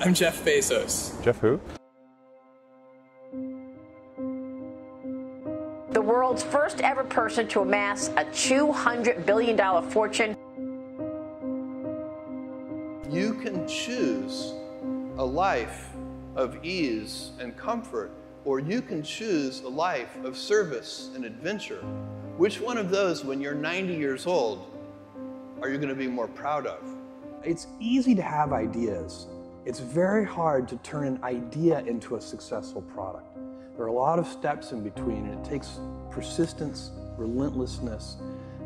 I'm Jeff Bezos. Jeff who? The world's first ever person to amass a $200 billion fortune. You can choose a life of ease and comfort, or you can choose a life of service and adventure. Which one of those, when you're 90 years old, are you going to be more proud of? It's easy to have ideas. It's very hard to turn an idea into a successful product. There are a lot of steps in between, and it takes persistence, relentlessness.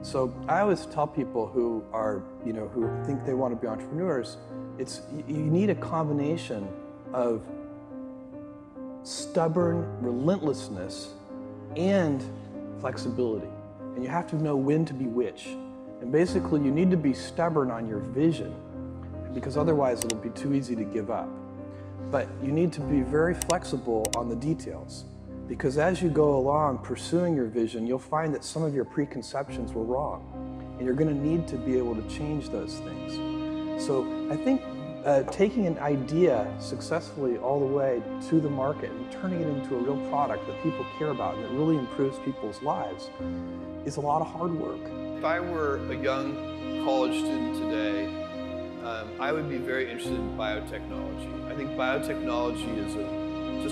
So I always tell people who are, who think they want to be entrepreneurs, you need a combination of stubborn relentlessness and flexibility. And you have to know when to be which. And basically, you need to be stubborn on your vision, because otherwise it'll be too easy to give up. But you need to be very flexible on the details, because as you go along pursuing your vision, you'll find that some of your preconceptions were wrong, and you're going to need to be able to change those things. So I think taking an idea successfully all the way to the market and turning it into a real product that people care about and that really improves people's lives is a lot of hard work. If I were a young college student today, I would be very interested in biotechnology. I think biotechnology is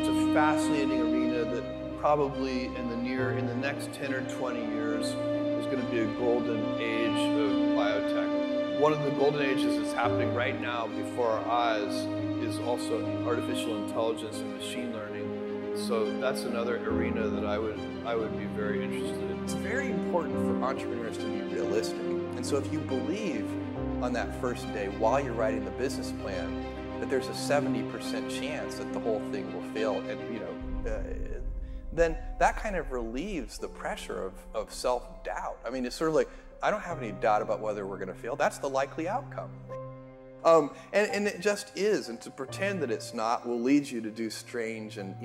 just a fascinating arena that probably in the next 10 or 20 years is going to be a golden age of biotech. One of the golden ages that's happening right now before our eyes is also artificial intelligence and machine learning. So that's another arena that I would be very interested in. It's very important for entrepreneurs to be realistic. And so if you believe on that first day while you're writing the business plan that there's a 70% chance that the whole thing will fail, and then that kind of relieves the pressure of self-doubt. I mean, it's sort of like, I don't have any doubt about whether we're going to fail. That's the likely outcome. And it just is, and to pretend that it's not will lead you to do strange and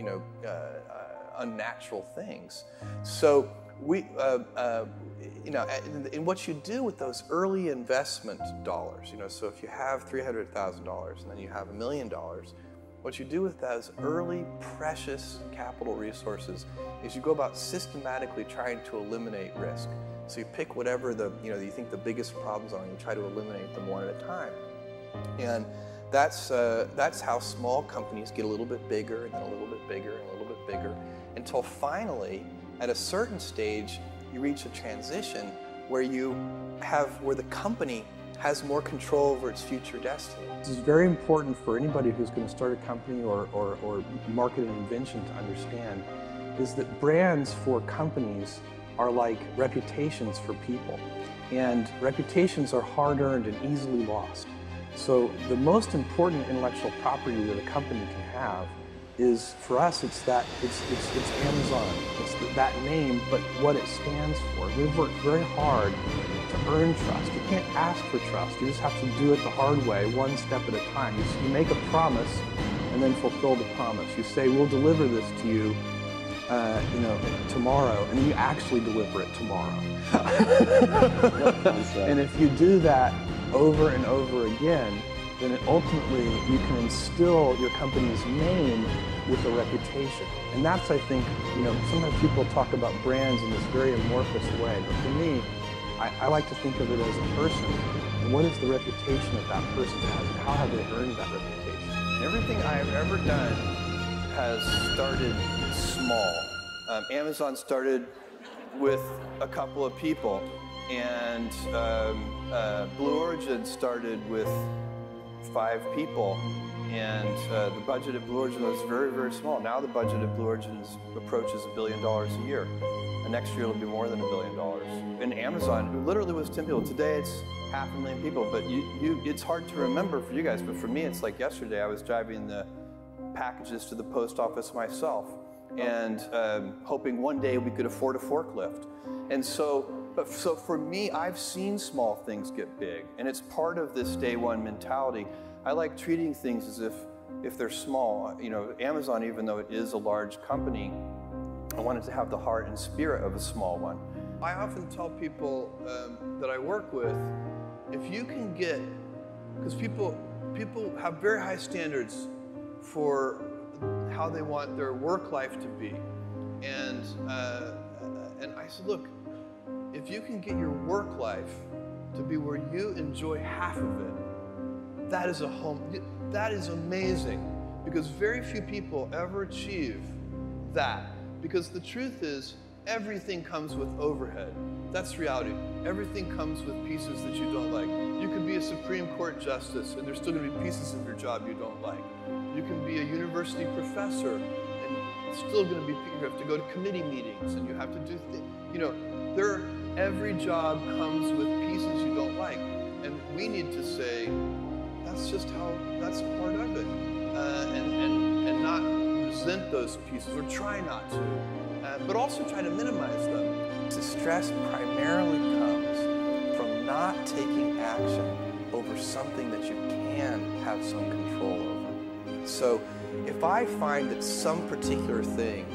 unnatural things. So and what you do with those early investment dollars, so if you have $300,000 and then you have $1 million, what you do with those early precious capital resources is you go about systematically trying to eliminate risk. So you pick whatever you think the biggest problems are, and you try to eliminate them one at a time. And that's how small companies get a little bit bigger, and then a little bit bigger, and a little bit bigger, until finally, at a certain stage, you reach a transition where the company has more control over its future destiny. This is very important for anybody who's going to start a company or market an invention to understand, is that brands for companies are like reputations for people. And reputations are hard-earned and easily lost. So the most important intellectual property that a company can have is, for us, it's Amazon. It's that name, but what it stands for. We've worked very hard to earn trust. You can't ask for trust. You just have to do it the hard way, one step at a time. You make a promise and then fulfill the promise. You say, we'll deliver this to you, tomorrow, and you actually deliver it tomorrow. And if you do that over and over again, then ultimately you can instill your company's name with a reputation. And that's, I think, sometimes people talk about brands in this very amorphous way, but for me, I like to think of it as a person. And what is the reputation that that person has, and how have they earned that reputation? Everything I've ever done has started small. Amazon started with a couple of people, and Blue Origin started with 5 people, and the budget at Blue Origin was very, very small. Now the budget at Blue Origin approaches $1 billion a year, and next year it'll be more than $1 billion. And Amazon, who literally was 10 people, today it's 500,000 people. But it's hard to remember for you guys, but for me, it's like yesterday. I was driving the packages to the post office myself, and hoping one day we could afford a forklift. And so. But so for me, I've seen small things get big, and it's part of this day one mentality. I like treating things as if they're small. Amazon, even though it is a large company, I wanted to have the heart and spirit of a small one. I often tell people that I work with, if you can get, because people, people have very high standards for how they want their work life to be. And I said, look, if you can get your work life to be where you enjoy half of it, that is a home. That is amazing, because very few people ever achieve that. Because the truth is, everything comes with overhead. That's reality. Everything comes with pieces that you don't like. You could be a Supreme Court justice, and there's still going to be pieces of your job you don't like. You can be a university professor, and it's still going to be. You have to go to committee meetings, and you have to do things. You know, every job comes with pieces you don't like, and we need to say that's just how. That's part of it, and not resent those pieces, or try not to, but also try to minimize them. The stress primarily comes from not taking action over something that you can have some control over. So if I find that some particular thing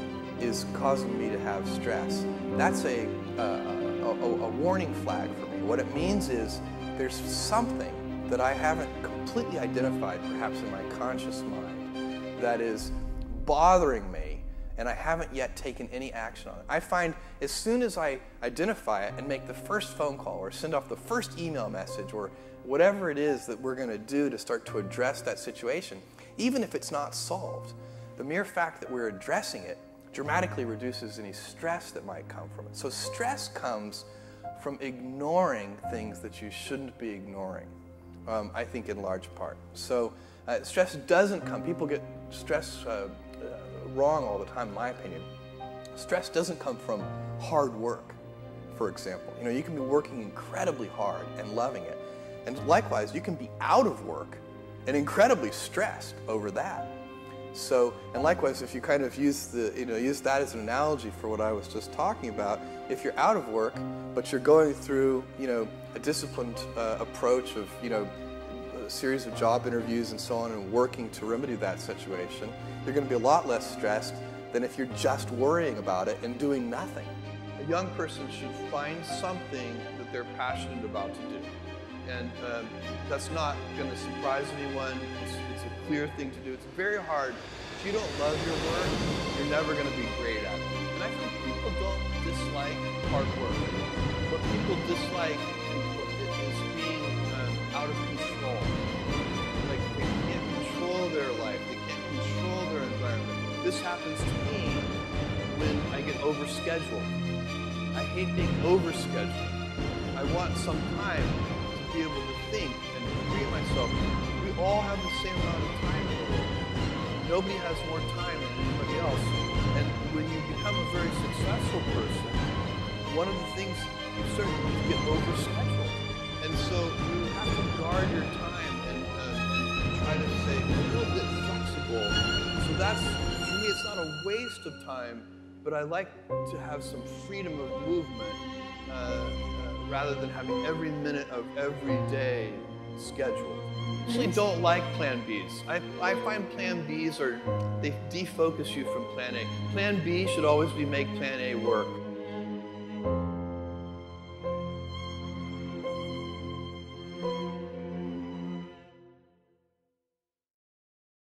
is causing me to have stress, that's a warning flag for me. What it means is there's something that I haven't completely identified, perhaps in my conscious mind, that is bothering me, and I haven't yet taken any action on it. I find as soon as I identify it and make the first phone call or send off the first email message or whatever it is that we're going to do to start to address that situation, even if it's not solved, the mere fact that we're addressing it dramatically reduces any stress that might come from it. So stress comes from ignoring things that you shouldn't be ignoring, I think in large part. So stress doesn't come, people get stress wrong all the time, in my opinion. Stress doesn't come from hard work, for example. You know, you can be working incredibly hard and loving it. And likewise, you can be out of work and incredibly stressed over that. So, and likewise, if you kind of use the, you know, use that as an analogy for what I was just talking about, if you're out of work, but you're going through, you know, a disciplined approach of, you know, a series of job interviews and so on, and working to remedy that situation, you're going to be a lot less stressed than if you're just worrying about it and doing nothing. A young person should find something that they're passionate about to do. And that's not going to surprise anyone. It's a clear thing to do. It's very hard. If you don't love your work, you're never going to be great at it. And I think people don't dislike hard work. What people dislike is being out of control. Like, they can't control their life. They can't control their environment. This happens to me when I get overscheduled. I hate being overscheduled. I want some time to be able to think and free myself. We all have the same amount of time in the world. Nobody has more time than anybody else. And when you become a very successful person, one of the things you certainly is get overscheduled. And so you have to guard your time and try to stay a little bit flexible. So that's, for me, it's not a waste of time, but I like to have some freedom of movement rather than having every minute of every day scheduled. I actually don't like Plan Bs. I find Plan Bs, they defocus you from Plan A. Plan B should always be make Plan A work.